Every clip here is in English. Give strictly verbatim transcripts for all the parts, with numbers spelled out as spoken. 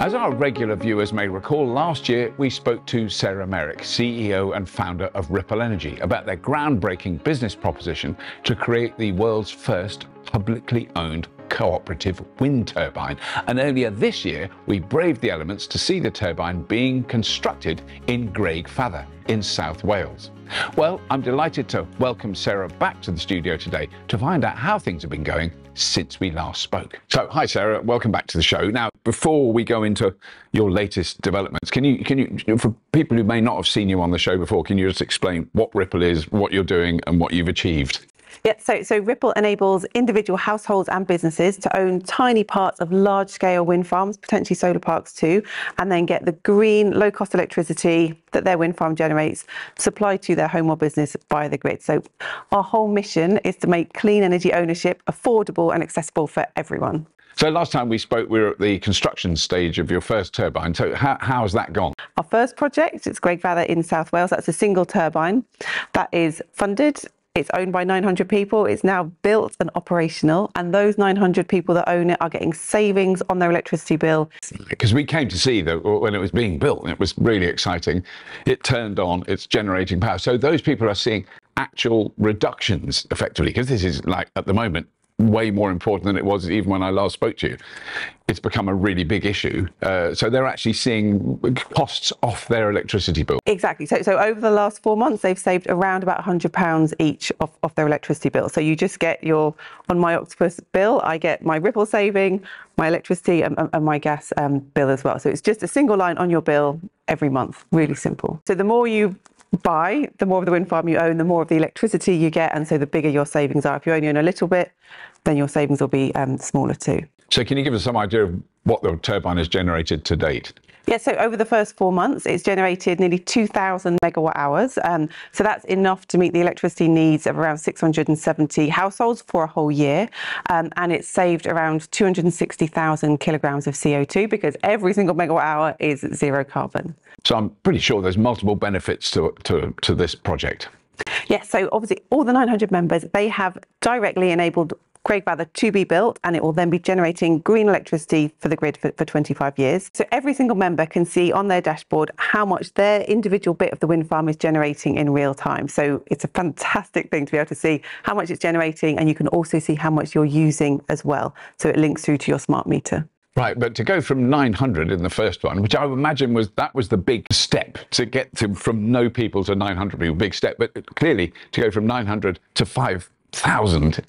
As our regular viewers may recall, last year we spoke to Sarah Merrick, C E O and founder of Ripple Energy, about their groundbreaking business proposition to create the world's first publicly owned cooperative wind turbine. And earlier this year, we braved the elements to see the turbine being constructed in Graig Fatha in South Wales. Well, I'm delighted to welcome Sarah back to the studio today to find out how things have been going since we last spoke. So, hi Sarah, welcome back to the show. Now, before we go into your latest developments, can you, can you, for people who may not have seen you on the show before, can you just explain what Ripple is, what you're doing, and what you've achieved? Yeah, so, so Ripple enables individual households and businesses to own tiny parts of large-scale wind farms, potentially solar parks too, and then get the green, low-cost electricity that their wind farm generates supplied to their home or business via the grid. So our whole mission is to make clean energy ownership affordable and accessible for everyone. So last time we spoke, we were at the construction stage of your first turbine. So how, how has that gone? Our first project, it's Graig Fatha in South Wales. That's a single turbine that is funded. It's owned by nine hundred people. It's now built and operational. And those nine hundred people that own it are getting savings on their electricity bill. Because we came to see that when it was being built, and it was really exciting. It turned on, it's generating power. So those people are seeing actual reductions effectively, because this is, like, at the moment, way more important than it was even when I last spoke to you. It's become a really big issue. Uh, so they're actually seeing costs off their electricity bill. Exactly. So, so over the last four months, they've saved around about one hundred pounds each off, off their electricity bill. So you just get your, on my Octopus bill, I get my Ripple saving, my electricity and, and my gas um, bill as well. So it's just a single line on your bill every month. Really simple. So the more you buy, the more of the wind farm you own, the more of the electricity you get, and so the bigger your savings are. If you only own a little bit, then your savings will be um, smaller too. So can you give us some idea of what the turbine has generated to date? Yeah, so over the first four months, it's generated nearly two thousand megawatt hours. Um, so that's enough to meet the electricity needs of around six hundred seventy households for a whole year. Um, and it's saved around two hundred sixty thousand kilograms of C O two, because every single megawatt hour is zero carbon. So I'm pretty sure there's multiple benefits to, to, to this project. Yeah, so obviously all the nine hundred members, they have directly enabled Graig Fatha to be built, and it will then be generating green electricity for the grid for, for twenty-five years. So every single member can see on their dashboard how much their individual bit of the wind farm is generating in real time. So it's a fantastic thing to be able to see how much it's generating, and you can also see how much you're using as well. So it links through to your smart meter. Right, but to go from nine hundred in the first one, which I would imagine was that was the big step to get to from no people to nine hundred people, big step. But clearly, to go from nine hundred to five thousand,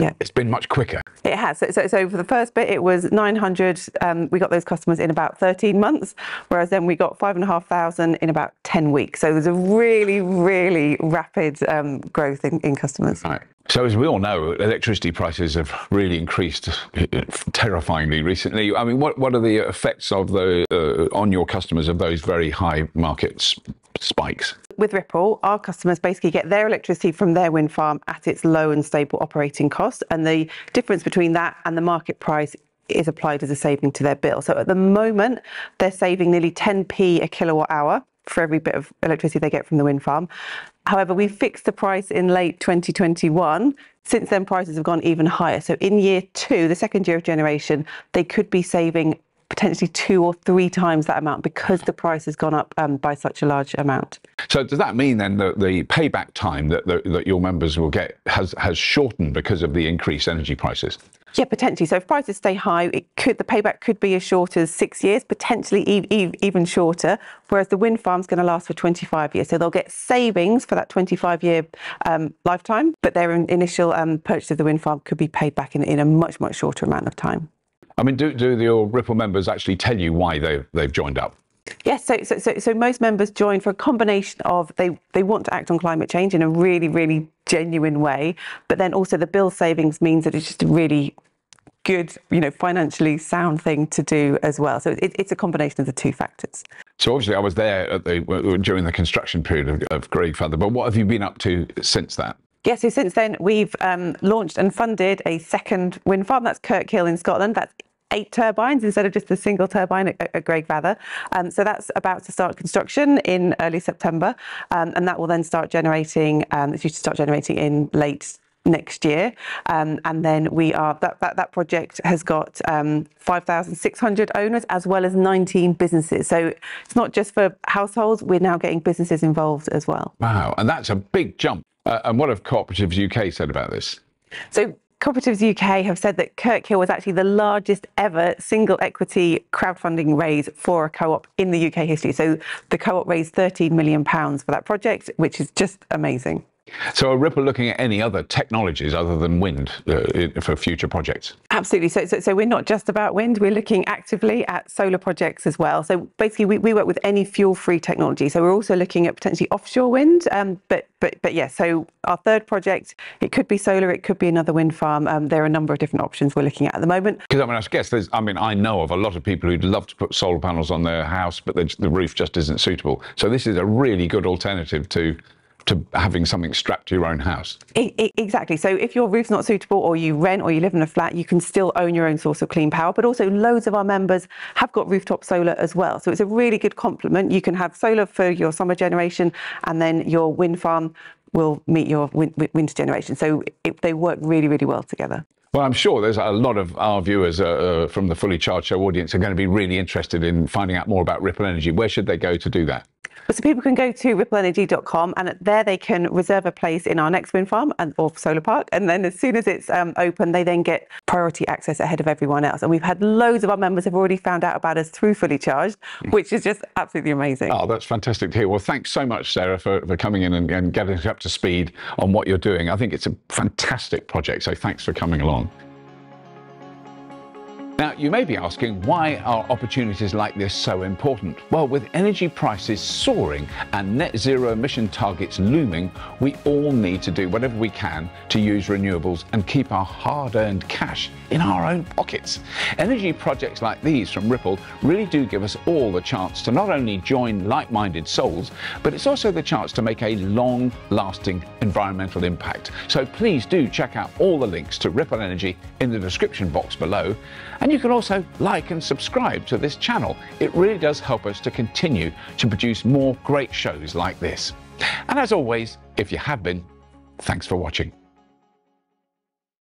yeah, it's been much quicker. It has. So, so, so for the first bit, it was nine hundred. Um, we got those customers in about thirteen months, whereas then we got five and a half thousand in about ten weeks. So there's a really, really rapid um, growth in, in customers. Right. So as we all know, electricity prices have really increased terrifyingly recently. I mean, what what are the effects of the uh, on your customers of those very high markets? Spikes. With Ripple, our customers basically get their electricity from their wind farm at its low and stable operating cost, and the difference between that and the market price is applied as a saving to their bill. So at the moment, they're saving nearly ten p a kilowatt hour for every bit of electricity they get from the wind farm. However, we fixed the price in late twenty twenty-one. Since then, prices have gone even higher. So in year two, the second year of generation, they could be saving potentially two or three times that amount, because the price has gone up um, by such a large amount. So does that mean then that the payback time that, that, that your members will get has, has shortened because of the increased energy prices? Yeah, potentially. So if prices stay high, it could, the payback could be as short as six years, potentially e e even shorter, whereas the wind farm's going to last for twenty-five years. So they'll get savings for that twenty-five year um, lifetime, but their initial um, purchase of the wind farm could be paid back in, in a much, much shorter amount of time. I mean, do, do the old Ripple members actually tell you why they've, they've joined up? Yes, so, so, so, so most members join for a combination of they, they want to act on climate change in a really, really genuine way, but then also the bill savings means that it's just a really good, you know, financially sound thing to do as well. So it, it's a combination of the two factors. So obviously I was there at the, during the construction period of, of Graig Fatha, but what have you been up to since that? Yes, yeah, so since then we've um, launched and funded a second wind farm, that's Kirkhill in Scotland. That's eight turbines instead of just the single turbine at, at Graig Fatha. Um, so that's about to start construction in early September, um, and that will then start generating, um, it's due to start generating in late next year, um, and then we are that that, that project has got um, five thousand six hundred owners as well as nineteen businesses. So it's not just for households, we're now getting businesses involved as well. Wow, and that's a big jump. Uh, and what have Cooperatives U K said about this? So Cooperatives U K have said that Kirkhill was actually the largest ever single equity crowdfunding raise for a co-op in the U K history. So the co-op raised thirteen million pounds for that project, which is just amazing. So are Ripple looking at any other technologies other than wind uh, for future projects? Absolutely. So, so so we're not just about wind. We're looking actively at solar projects as well. So basically we, we work with any fuel-free technology. So we're also looking at potentially offshore wind. Um, but but but yeah, so our third project, it could be solar, it could be another wind farm. Um, there are a number of different options we're looking at at the moment. Because I mean, I guess there's, I mean, I know of a lot of people who'd love to put solar panels on their house, but the, the roof just isn't suitable. So this is a really good alternative to to having something strapped to your own house. It, it, exactly. So if your roof's not suitable, or you rent, or you live in a flat, you can still own your own source of clean power. But also loads of our members have got rooftop solar as well. So it's a really good complement. You can have solar for your summer generation, and then your wind farm will meet your win winter generation. So it, they work really, really well together. Well, I'm sure there's a lot of our viewers uh, from the Fully Charged Show audience are going to be really interested in finding out more about Ripple Energy. Where should they go to do that? So people can go to ripple energy dot com, and there they can reserve a place in our next wind farm and or solar park. And then as soon as it's um, open, they then get priority access ahead of everyone else. And we've had loads of our members have already found out about us through Fully Charged, which is just absolutely amazing. Oh, that's fantastic to hear. Well, thanks so much, Sarah, for, for coming in and, and getting us up to speed on what you're doing. I think it's a fantastic project, so thanks for coming along. Now, you may be asking, why are opportunities like this so important? Well, with energy prices soaring and net zero emission targets looming, we all need to do whatever we can to use renewables and keep our hard-earned cash in our own pockets. Energy projects like these from Ripple really do give us all the chance to not only join like-minded souls, but it's also the chance to make a long-lasting environmental impact. So please do check out all the links to Ripple Energy in the description box below. And you can also like and subscribe to this channel. It really does help us to continue to produce more great shows like this. And as always, if you have been, thanks for watching.